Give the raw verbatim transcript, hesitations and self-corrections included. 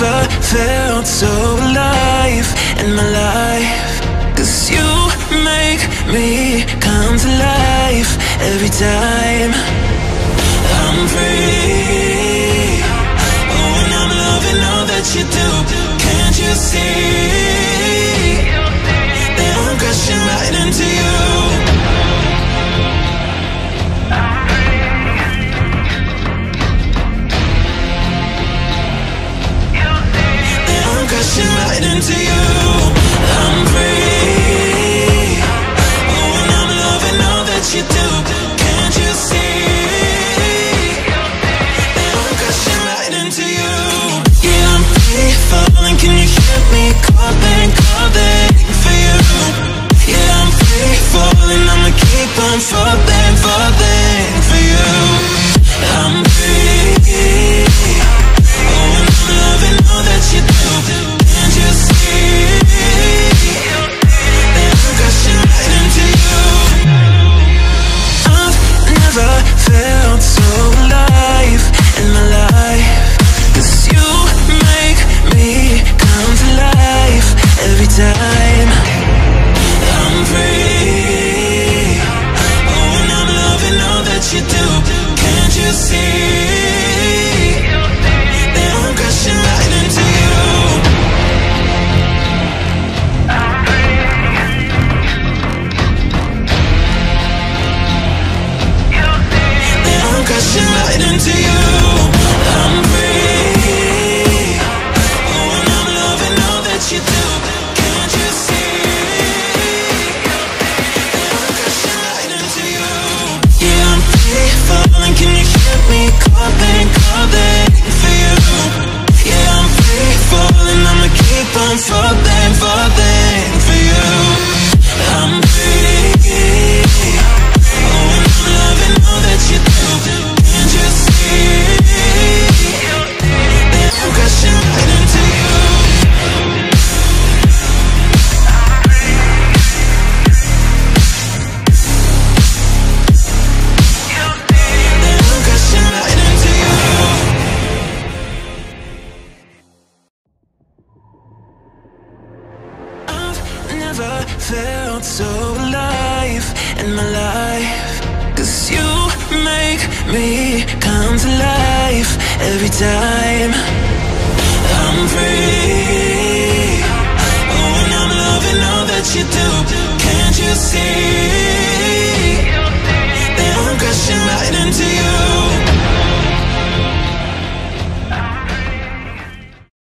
never felt so alive in my life, 'cause you make me come to life every time. I'm free, oh, and I'm loving all that you do. Can't you see that I'm crashing right into you? Crashing right into you. I'm free, oh, and I'm loving all that you do. Can't you see that I'm crashing right into you? Yeah, I'm free falling, can you hear me calling, calling for you? Yeah, I'm free falling, I'ma keep on falling, falling for you. I'm free, oh, and I'm loving all that you do. Felt so alive in my life, 'cause you make me come to life every time. I'm free, oh, and I'm loving all that you do. Can't you see that I'm crashing right into you? Crashing right into you. I'm free, oh, and I'm loving all that you do. Can't you see that I'm crashing right into you? Yeah, I'm free falling, can you hear me calling, calling for you? Yeah, I'm free falling, I'ma keep on falling, falling for you. I'm free, oh, and I'm loving all that you do. Felt so alive in my life, 'cause you make me come to life every time. I'm free, oh, and I'm loving all that you do. Can't you see